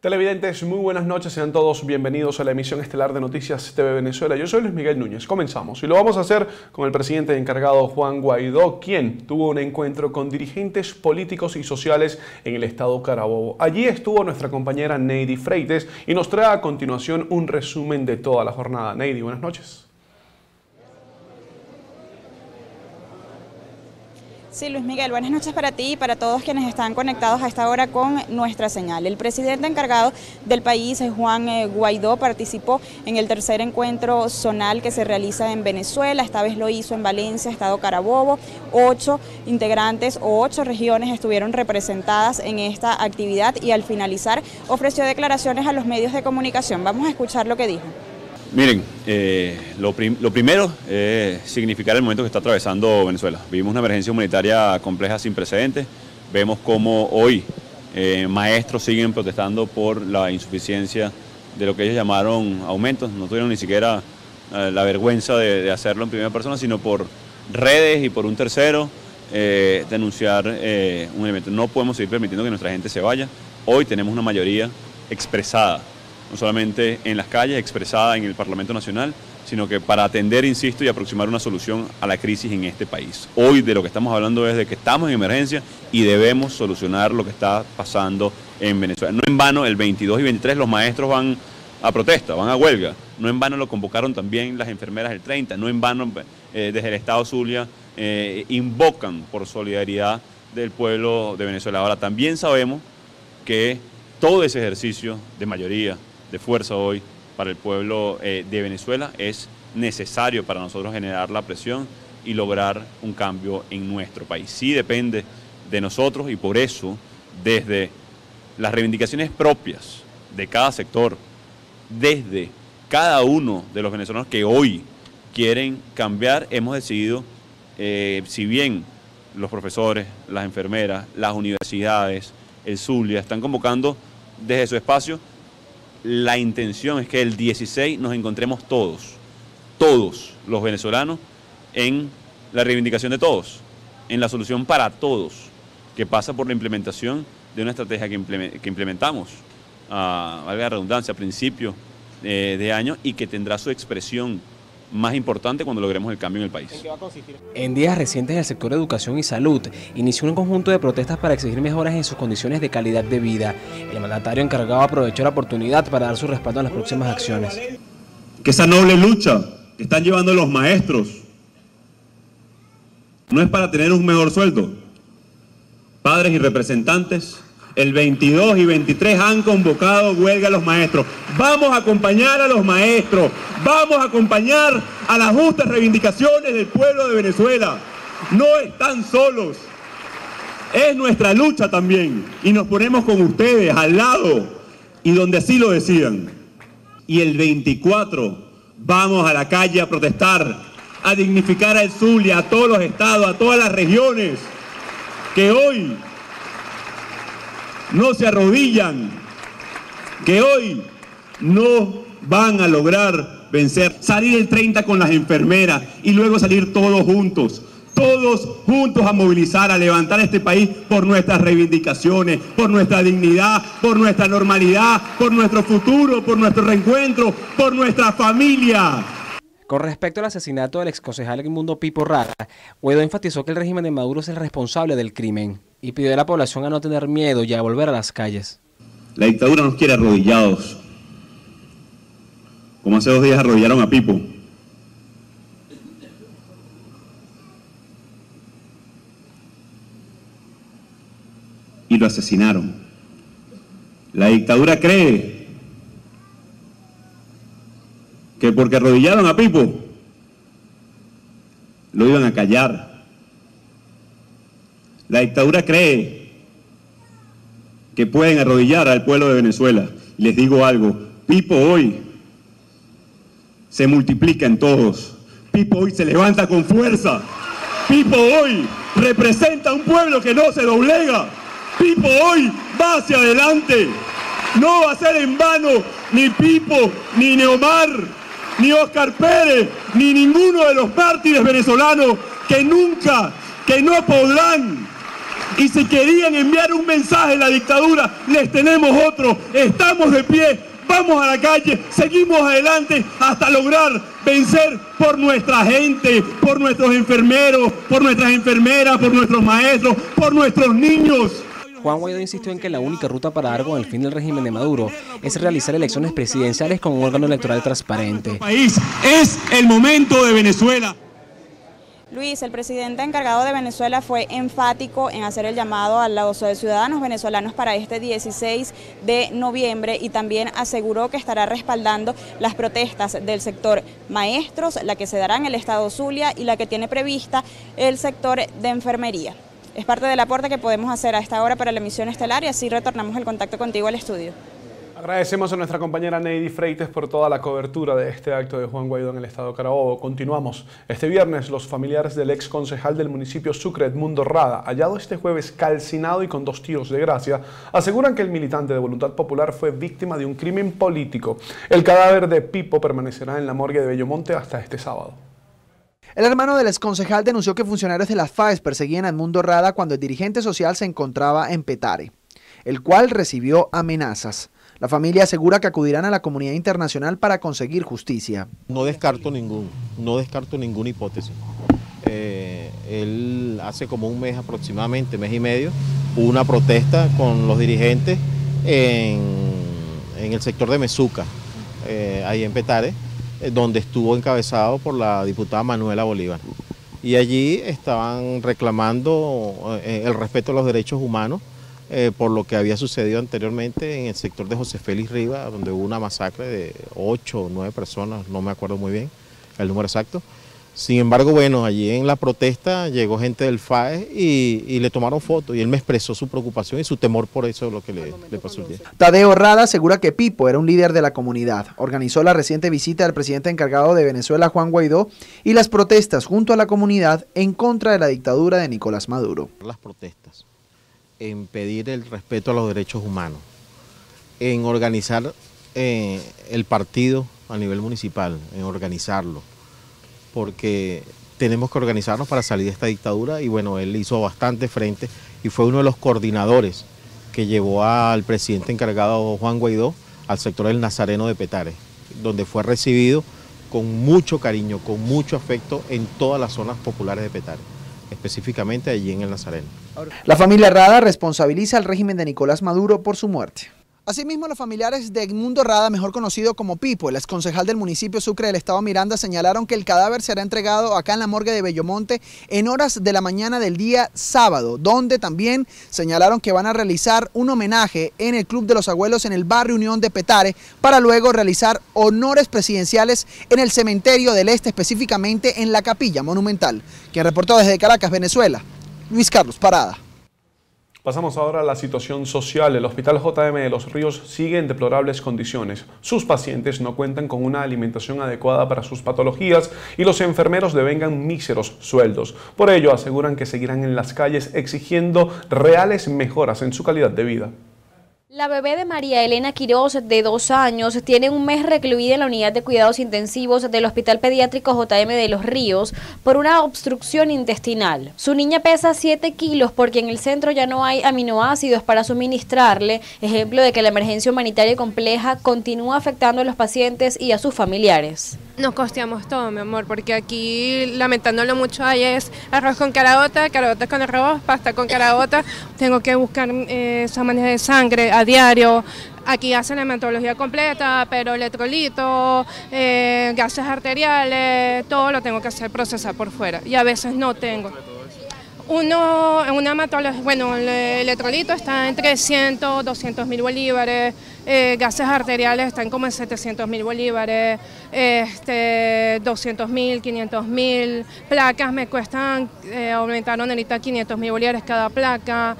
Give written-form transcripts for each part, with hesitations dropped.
Televidentes, muy buenas noches, sean todos bienvenidos a la emisión estelar de Noticias TV Venezuela. Yo soy Luis Miguel Núñez, comenzamos y lo vamos a hacer con el presidente encargado Juan Guaidó, quien tuvo un encuentro con dirigentes políticos y sociales en el estado Carabobo. Allí estuvo nuestra compañera Neidy Freites y nos trae a continuación un resumen de toda la jornada. Neidy, buenas noches. Sí, Luis Miguel, buenas noches para ti y para todos quienes están conectados a esta hora con nuestra señal. El presidente encargado del país, Juan Guaidó, participó en el tercer encuentro zonal que se realiza en Venezuela. Esta vez lo hizo en Valencia, estado Carabobo. 8 regiones estuvieron representadas en esta actividad y al finalizar ofreció declaraciones a los medios de comunicación. Vamos a escuchar lo que dijo. Miren, lo primero es significar el momento que está atravesando Venezuela. Vivimos una emergencia humanitaria compleja sin precedentes. Vemos cómo hoy maestros siguen protestando por la insuficiencia de lo que ellos llamaron aumentos. No tuvieron ni siquiera la vergüenza de hacerlo en primera persona, sino por redes y por un tercero denunciar un elemento. No podemos seguir permitiendo que nuestra gente se vaya. Hoy tenemos una mayoría expresada, no solamente en las calles, expresada en el Parlamento Nacional, sino que para atender, insisto, y aproximar una solución a la crisis en este país. Hoy de lo que estamos hablando es de que estamos en emergencia y debemos solucionar lo que está pasando en Venezuela. No en vano, el 22 y 23 los maestros van a protesta, van a huelga. No en vano lo convocaron también las enfermeras el 30. No en vano desde el Estado Zulia invocan por solidaridad del pueblo de Venezuela. Ahora, también sabemos que todo ese ejercicio de mayoría, de fuerza hoy para el pueblo de Venezuela es necesario para nosotros generar la presión y lograr un cambio en nuestro país. Sí depende de nosotros y por eso desde las reivindicaciones propias de cada sector, desde cada uno de los venezolanos que hoy quieren cambiar, hemos decidido, si bien los profesores, las enfermeras, las universidades, el Zulia están convocando desde su espacio, la intención es que el 16 nos encontremos todos los venezolanos, en la reivindicación de todos, en la solución para todos, que pasa por la implementación de una estrategia que implementamos, valga la redundancia, a principios de año y que tendrá su expresión más importante cuando logremos el cambio en el país. ¿En qué va a consistir? En días recientes el sector educación y salud inició un conjunto de protestas para exigir mejoras en sus condiciones de calidad de vida. El mandatario encargado aprovechó la oportunidad para dar su respaldo en las próximas acciones. Que esa noble lucha que están llevando los maestros no es para tener un mejor sueldo. Padres y representantes, el 22 y 23 han convocado huelga a los maestros. Vamos a acompañar a los maestros, vamos a acompañar a las justas reivindicaciones del pueblo de Venezuela. No están solos, es nuestra lucha también y nos ponemos con ustedes al lado y donde así lo decidan. Y el 24 vamos a la calle a protestar, a dignificar al Zulia, a todos los estados, a todas las regiones que hoy no se arrodillan, que hoy no van a lograr vencer. Salir el 30 con las enfermeras y luego salir todos juntos a movilizar, a levantar este país por nuestras reivindicaciones, por nuestra dignidad, por nuestra normalidad, por nuestro futuro, por nuestro reencuentro, por nuestra familia. Con respecto al asesinato del exconcejal Edmundo Pipo Rada, Guaidó enfatizó que el régimen de Maduro es el responsable del crimen y pidió a la población a no tener miedo y a volver a las calles. La dictadura nos quiere arrodillados, como hace 2 días arrodillaron a Pipo. Y lo asesinaron. La dictadura cree que porque arrodillaron a Pipo, lo iban a callar. La dictadura cree que pueden arrodillar al pueblo de Venezuela. Les digo algo, Pipo hoy se multiplica en todos. Pipo hoy se levanta con fuerza. Pipo hoy representa a un pueblo que no se doblega. Pipo hoy va hacia adelante. No va a ser en vano ni Pipo, ni Neomar, ni Oscar Pérez, ni ninguno de los mártires venezolanos que nunca, que no podrán Y si querían enviar un mensaje a la dictadura, les tenemos otro. Estamos de pie, vamos a la calle, seguimos adelante hasta lograr vencer por nuestra gente, por nuestros enfermeros, por nuestras enfermeras, por nuestros maestros, por nuestros niños. Juan Guaidó insistió en que la única ruta para dar con el fin del régimen de Maduro es realizar elecciones presidenciales con un órgano electoral transparente. País, es el momento de Venezuela. Luis, el presidente encargado de Venezuela fue enfático en hacer el llamado a los ciudadanos venezolanos para este 16 de noviembre y también aseguró que estará respaldando las protestas del sector maestros, la que se dará en el estado Zulia y la que tiene prevista el sector de enfermería. Es parte del aporte que podemos hacer a esta hora para la emisión estelar y así retornamos el contacto contigo al estudio. Agradecemos a nuestra compañera Neidy Freites por toda la cobertura de este acto de Juan Guaidó en el estado Carabobo. Continuamos. Este viernes, los familiares del ex concejal del municipio Sucre, Edmundo Rada, hallado este jueves calcinado y con 2 tiros de gracia, aseguran que el militante de Voluntad Popular fue víctima de un crimen político. El cadáver de Pipo permanecerá en la morgue de Bello Monte hasta este sábado. El hermano del exconcejal denunció que funcionarios de las FAES perseguían a Edmundo Rada cuando el dirigente social se encontraba en Petare, el cual recibió amenazas. La familia asegura que acudirán a la comunidad internacional para conseguir justicia. No descarto ninguna hipótesis. Él hace como un mes aproximadamente, mes y medio, hubo una protesta con los dirigentes en el sector de Mezuca, ahí en Petare, donde estuvo encabezado por la diputada Manuela Bolívar. Y allí estaban reclamando el respeto a los derechos humanos, por lo que había sucedido anteriormente en el sector de José Félix Rivas, donde hubo una masacre de 8 o 9 personas, no me acuerdo muy bien el número exacto. Sin embargo, bueno, allí en la protesta llegó gente del FAES y le tomaron fotos y él me expresó su preocupación y su temor por eso, lo que le pasó el día. Tadeo Rada asegura que Pipo era un líder de la comunidad. Organizó la reciente visita del presidente encargado de Venezuela, Juan Guaidó, y las protestas junto a la comunidad en contra de la dictadura de Nicolás Maduro. Las protestas, en pedir el respeto a los derechos humanos, en organizar el partido a nivel municipal, en organizarlo, porque tenemos que organizarnos para salir de esta dictadura y bueno, él hizo bastante frente y fue uno de los coordinadores que llevó al presidente encargado Juan Guaidó al sector del Nazareno de Petare, donde fue recibido con mucho cariño, con mucho afecto en todas las zonas populares de Petare, específicamente allí en el Nazareno. La familia Rada responsabiliza al régimen de Nicolás Maduro por su muerte. Asimismo, los familiares de Edmundo Rada, mejor conocido como Pipo, el exconcejal del municipio Sucre del estado Miranda, señalaron que el cadáver será entregado acá en la morgue de Bellomonte en horas de la mañana del día sábado, donde también señalaron que van a realizar un homenaje en el Club de los Abuelos en el barrio Unión de Petare, para luego realizar honores presidenciales en el cementerio del Este, específicamente en la Capilla Monumental. Quien reportó desde Caracas, Venezuela, Luis Carlos Parada. Pasamos ahora a la situación social. El Hospital JM de Los Ríos sigue en deplorables condiciones. Sus pacientes no cuentan con una alimentación adecuada para sus patologías y los enfermeros devengan míseros sueldos. Por ello, aseguran que seguirán en las calles exigiendo reales mejoras en su calidad de vida. La bebé de María Elena Quiroz, de 2 años, tiene un mes recluida en la unidad de cuidados intensivos del Hospital Pediátrico JM de Los Ríos por una obstrucción intestinal. Su niña pesa 7 kilos porque en el centro ya no hay aminoácidos para suministrarle, ejemplo de que la emergencia humanitaria compleja continúa afectando a los pacientes y a sus familiares. Nos costeamos todo, mi amor, porque aquí, lamentándolo mucho, hay es arroz con carabota con arroz, pasta con carabota. Tengo que buscar exámenes de sangre a diario. Aquí hacen hematología completa, pero electrolitos, gases arteriales, todo lo tengo que hacer procesar por fuera y a veces no tengo. Una hematología, bueno, el electrolito está en 300, 200.000 bolívares, gases arteriales están como en 700.000 bolívares, 200.000, 500.000, placas me cuestan, aumentaron ahorita 500.000 bolívares cada placa,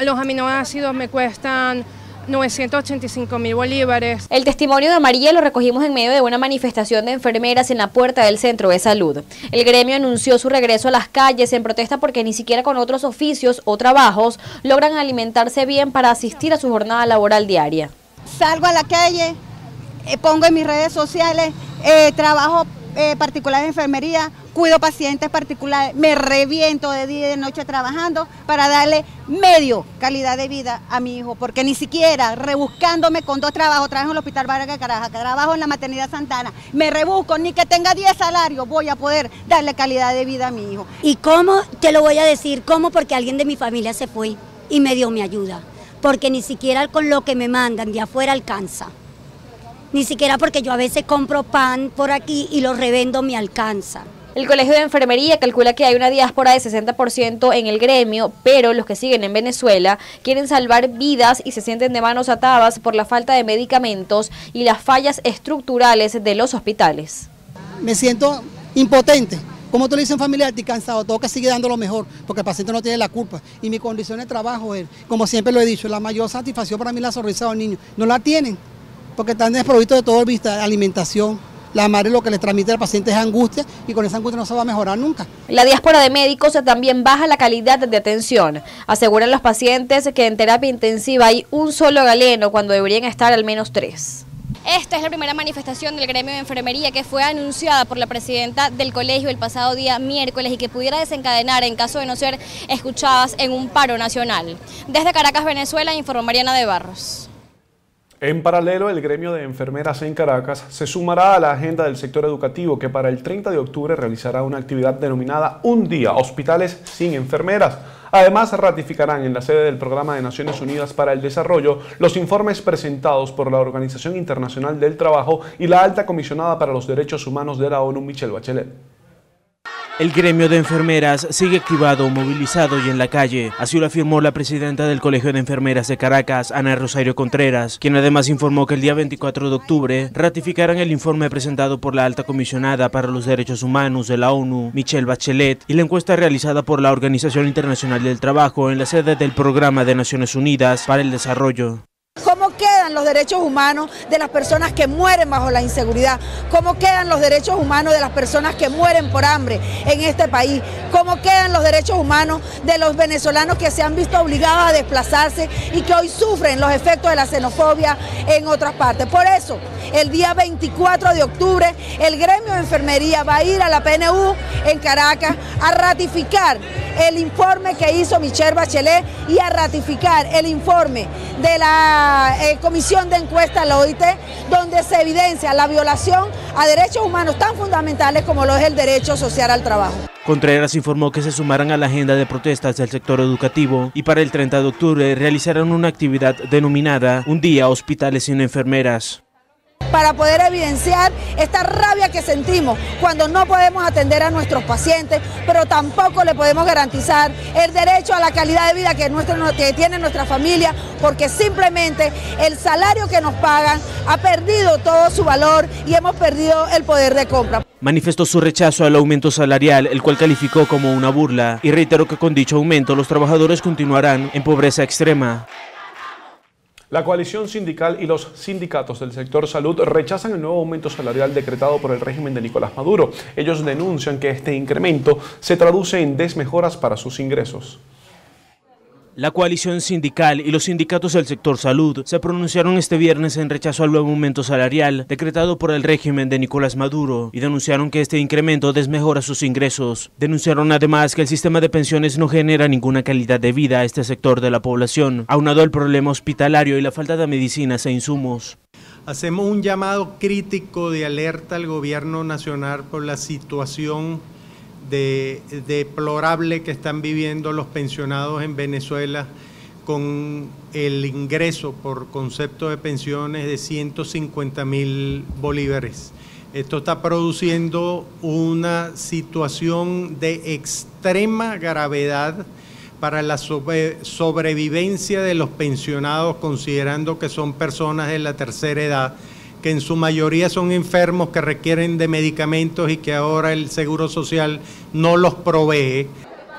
los aminoácidos me cuestan 985.000 bolívares. El testimonio de María lo recogimos en medio de una manifestación de enfermeras en la puerta del centro de salud. El gremio anunció su regreso a las calles en protesta porque ni siquiera con otros oficios o trabajos logran alimentarse bien para asistir a su jornada laboral diaria. Salgo a la calle, pongo en mis redes sociales, trabajo particular de enfermería, cuido pacientes particulares, me reviento de día y de noche trabajando para darle medio calidad de vida a mi hijo, porque ni siquiera rebuscándome con dos trabajos, trabajo en el Hospital Vargas de Caracas, trabajo en la maternidad Santana, me rebusco, ni que tenga 10 salarios voy a poder darle calidad de vida a mi hijo. ¿Y cómo? Te lo voy a decir, ¿cómo? Porque alguien de mi familia se fue y me dio mi ayuda, porque ni siquiera con lo que me mandan de afuera alcanza. Ni siquiera porque yo a veces compro pan por aquí y lo revendo me alcanza. El Colegio de Enfermería calcula que hay una diáspora de 60% en el gremio, pero los que siguen en Venezuela quieren salvar vidas y se sienten de manos atadas por la falta de medicamentos y las fallas estructurales de los hospitales. Me siento impotente. Como tú le dices en familia, estoy cansado, tengo que seguir dando lo mejor, porque el paciente no tiene la culpa. Y mi condición de trabajo es, como siempre lo he dicho, la mayor satisfacción para mí es la sonrisa de los niños. No la tienen, porque están desprovistos de todo el vista, alimentación. La madre lo que le transmite al paciente es angustia y con esa angustia no se va a mejorar nunca. La diáspora de médicos también baja la calidad de atención. Aseguran los pacientes que en terapia intensiva hay un solo galeno cuando deberían estar al menos 3. Esta es la primera manifestación del gremio de enfermería que fue anunciada por la presidenta del colegio el pasado día miércoles y que pudiera desencadenar en caso de no ser escuchadas en un paro nacional. Desde Caracas, Venezuela, informó Mariana de Barros. En paralelo, el gremio de enfermeras en Caracas se sumará a la agenda del sector educativo que para el 30 de octubre realizará una actividad denominada Un Día, Hospitales sin Enfermeras. Además, ratificarán en la sede del Programa de Naciones Unidas para el Desarrollo los informes presentados por la Organización Internacional del Trabajo y la Alta Comisionada para los Derechos Humanos de la ONU, Michelle Bachelet. El gremio de enfermeras sigue activado, movilizado y en la calle. Así lo afirmó la presidenta del Colegio de Enfermeras de Caracas, Ana Rosario Contreras, quien además informó que el día 24 de octubre ratificarán el informe presentado por la Alta Comisionada para los Derechos Humanos de la ONU, Michelle Bachelet, y la encuesta realizada por la Organización Internacional del Trabajo en la sede del Programa de Naciones Unidas para el Desarrollo. ¿Cómo quedan los derechos humanos de las personas que mueren bajo la inseguridad? ¿Cómo quedan los derechos humanos de las personas que mueren por hambre en este país? ¿Cómo quedan los derechos humanos de los venezolanos que se han visto obligados a desplazarse y que hoy sufren los efectos de la xenofobia en otras partes? Por eso, el día 24 de octubre, el gremio de enfermería va a ir a la PNU en Caracas a ratificar el informe que hizo Michelle Bachelet y a ratificar el informe de la Comisión de Encuesta, la OIT, donde se evidencia la violación a derechos humanos tan fundamentales como lo es el derecho social al trabajo. Contreras informó que se sumarán a la agenda de protestas del sector educativo y para el 30 de octubre realizarán una actividad denominada Un Día, Hospitales sin Enfermeras, para poder evidenciar esta rabia que sentimos cuando no podemos atender a nuestros pacientes, pero tampoco le podemos garantizar el derecho a la calidad de vida que tiene nuestra familia, porque simplemente el salario que nos pagan ha perdido todo su valor y hemos perdido el poder de compra. Manifestó su rechazo al aumento salarial, el cual calificó como una burla, y reiteró que con dicho aumento los trabajadores continuarán en pobreza extrema. La coalición sindical y los sindicatos del sector salud rechazan el nuevo aumento salarial decretado por el régimen de Nicolás Maduro. Ellos denuncian que este incremento se traduce en desmejoras para sus ingresos. La coalición sindical y los sindicatos del sector salud se pronunciaron este viernes en rechazo al nuevo aumento salarial decretado por el régimen de Nicolás Maduro y denunciaron que este incremento desmejora sus ingresos. Denunciaron además que el sistema de pensiones no genera ninguna calidad de vida a este sector de la población, aunado al problema hospitalario y la falta de medicinas e insumos. Hacemos un llamado crítico de alerta al gobierno nacional por la situación deplorable que están viviendo los pensionados en Venezuela, con el ingreso por concepto de pensiones de 150.000 bolívares. Esto está produciendo una situación de extrema gravedad para la sobrevivencia de los pensionados, considerando que son personas de la tercera edad, que en su mayoría son enfermos, que requieren de medicamentos y que ahora el Seguro Social no los provee.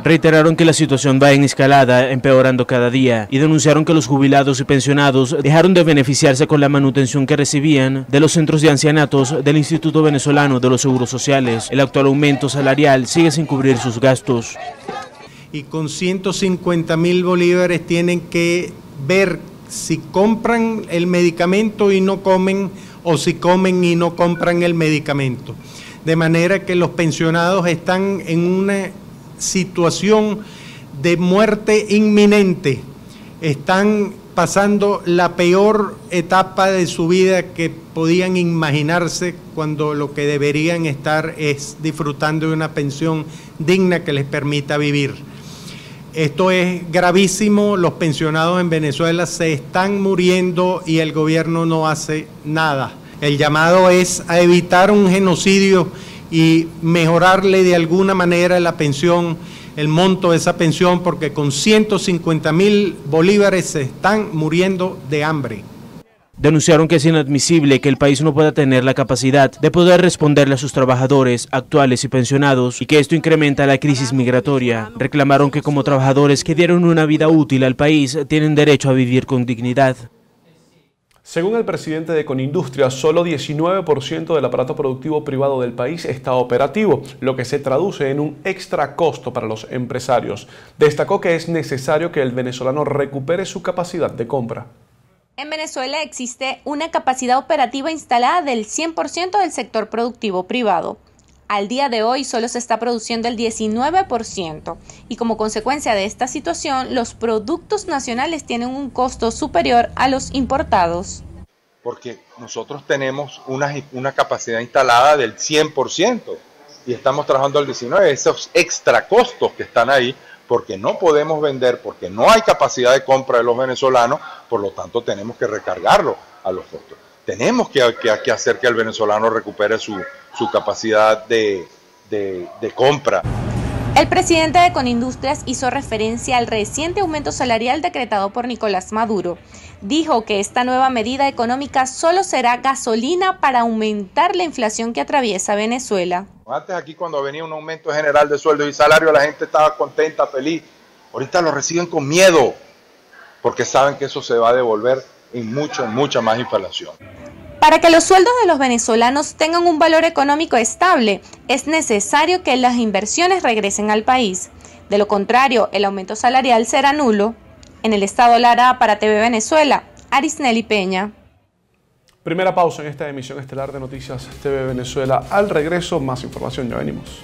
Reiteraron que la situación va en escalada, empeorando cada día, y denunciaron que los jubilados y pensionados dejaron de beneficiarse con la manutención que recibían de los centros de ancianatos del Instituto Venezolano de los Seguros Sociales. El actual aumento salarial sigue sin cubrir sus gastos. Y con 150.000 bolívares tienen que ver si compran el medicamento y no comen, o si comen y no compran el medicamento. de manera que los pensionados están en una situación de muerte inminente, están pasando la peor etapa de su vida que podían imaginarse, cuando lo que deberían estar es disfrutando de una pensión digna que les permita vivir. Esto es gravísimo, los pensionados en Venezuela se están muriendo y el gobierno no hace nada. El llamado es a evitar un genocidio y mejorarle de alguna manera la pensión, el monto de esa pensión, porque con 150.000 bolívares se están muriendo de hambre. Denunciaron que es inadmisible que el país no pueda tener la capacidad de poder responderle a sus trabajadores, actuales y pensionados, y que esto incrementa la crisis migratoria. Reclamaron que como trabajadores que dieron una vida útil al país, tienen derecho a vivir con dignidad. Según el presidente de Conindustria, solo 19% del aparato productivo privado del país está operativo, lo que se traduce en un extra costo para los empresarios. Destacó que es necesario que el venezolano recupere su capacidad de compra. En Venezuela existe una capacidad operativa instalada del 100% del sector productivo privado. Al día de hoy solo se está produciendo el 19% y como consecuencia de esta situación los productos nacionales tienen un costo superior a los importados. Porque nosotros tenemos una capacidad instalada del 100% y estamos trabajando al 19%. Esos extra costos que están ahí porque no podemos vender, porque no hay capacidad de compra de los venezolanos, por lo tanto tenemos que recargarlo a los costos. Tenemos que hacer que el venezolano recupere su capacidad de compra. El presidente de Conindustrias hizo referencia al reciente aumento salarial decretado por Nicolás Maduro. Dijo que esta nueva medida económica solo será gasolina para aumentar la inflación que atraviesa Venezuela. Antes aquí, cuando venía un aumento general de sueldos y salario, la gente estaba contenta, feliz. Ahorita lo reciben con miedo porque saben que eso se va a devolver en mucha más inflación. Para que los sueldos de los venezolanos tengan un valor económico estable, es necesario que las inversiones regresen al país. De lo contrario, el aumento salarial será nulo. En el estado Lara, para TV Venezuela, Arisnelli Peña. Primera pausa en esta emisión estelar de Noticias TV Venezuela. Al regreso, más información. Ya venimos.